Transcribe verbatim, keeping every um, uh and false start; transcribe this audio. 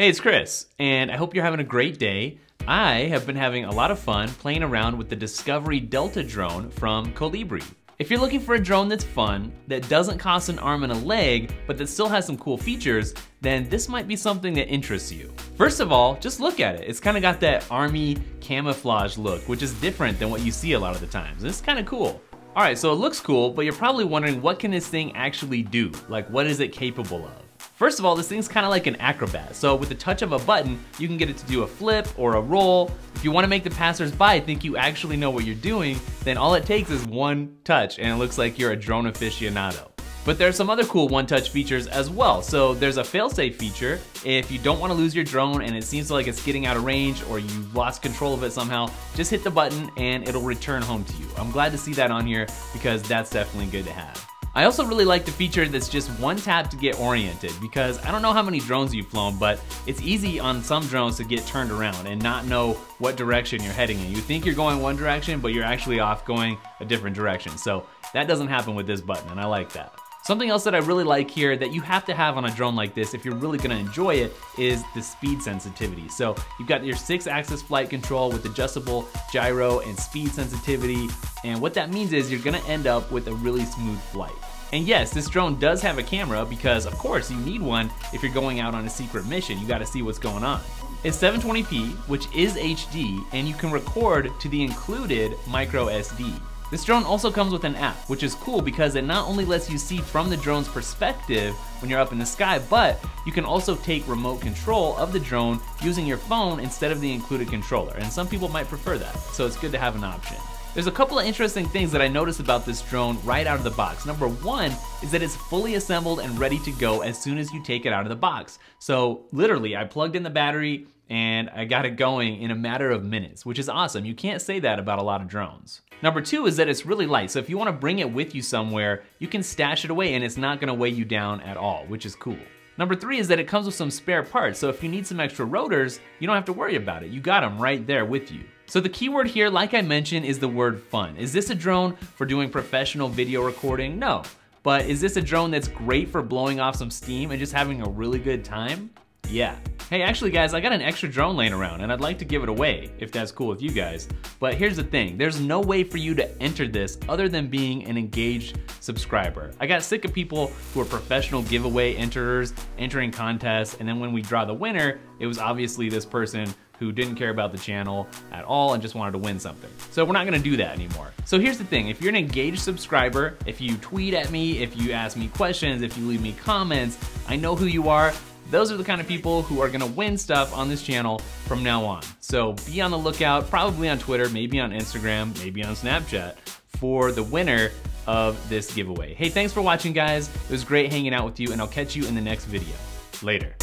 Hey, it's Chris, and I hope you're having a great day. I have been having a lot of fun playing around with the Discovery Delta drone from Kolibri. If you're looking for a drone that's fun, that doesn't cost an arm and a leg, but that still has some cool features, then this might be something that interests you. First of all, just look at it. It's kind of got that army camouflage look, which is different than what you see a lot of the times. It's kind of cool. All right, so it looks cool, but you're probably wondering, what can this thing actually do? Like, what is it capable of? First of all, this thing's kind of like an acrobat. So with the touch of a button, you can get it to do a flip or a roll. If you want to make the passersby think you actually know what you're doing, then all it takes is one touch and it looks like you're a drone aficionado. But there are some other cool one-touch features as well. So there's a failsafe feature. If you don't want to lose your drone and it seems like it's getting out of range or you lost control of it somehow, just hit the button and it'll return home to you. I'm glad to see that on here because that's definitely good to have. I also really like the feature that's just one tap to get oriented, because I don't know how many drones you've flown, but it's easy on some drones to get turned around and not know what direction you're heading in. You think you're going one direction, but you're actually off going a different direction. So that doesn't happen with this button, and I like that. Something else that I really like here that you have to have on a drone like this if you're really gonna enjoy it is the speed sensitivity. So you've got your six axis flight control with adjustable gyro and speed sensitivity. And what that means is you're gonna end up with a really smooth flight. And yes, this drone does have a camera because of course you need one if you're going out on a secret mission. You gotta see what's going on. It's seven twenty p, which is H D, and you can record to the included micro S D. This drone also comes with an app, which is cool because it not only lets you see from the drone's perspective when you're up in the sky, but you can also take remote control of the drone using your phone instead of the included controller. And some people might prefer that, so it's good to have an option. There's a couple of interesting things that I noticed about this drone right out of the box. Number one is that it's fully assembled and ready to go as soon as you take it out of the box. So literally, I plugged in the battery and I got it going in a matter of minutes, which is awesome. You can't say that about a lot of drones. Number two is that it's really light, so if you want to bring it with you somewhere, you can stash it away and it's not going to weigh you down at all, which is cool. Number three is that it comes with some spare parts, so if you need some extra rotors, you don't have to worry about it. You got them right there with you. So the keyword here, like I mentioned, is the word fun. Is this a drone for doing professional video recording? No. But is this a drone that's great for blowing off some steam and just having a really good time? Yeah. Hey, actually guys, I got an extra drone laying around and I'd like to give it away if that's cool with you guys. But here's the thing, there's no way for you to enter this other than being an engaged subscriber. I got sick of people who are professional giveaway enterers entering contests, and then when we draw the winner, it was obviously this person who didn't care about the channel at all and just wanted to win something. So we're not gonna do that anymore. So here's the thing, if you're an engaged subscriber, if you tweet at me, if you ask me questions, if you leave me comments, I know who you are. Those are the kind of people who are gonna win stuff on this channel from now on. So be on the lookout, probably on Twitter, maybe on Instagram, maybe on Snapchat, for the winner of this giveaway. Hey, thanks for watching, guys. It was great hanging out with you, and I'll catch you in the next video. Later.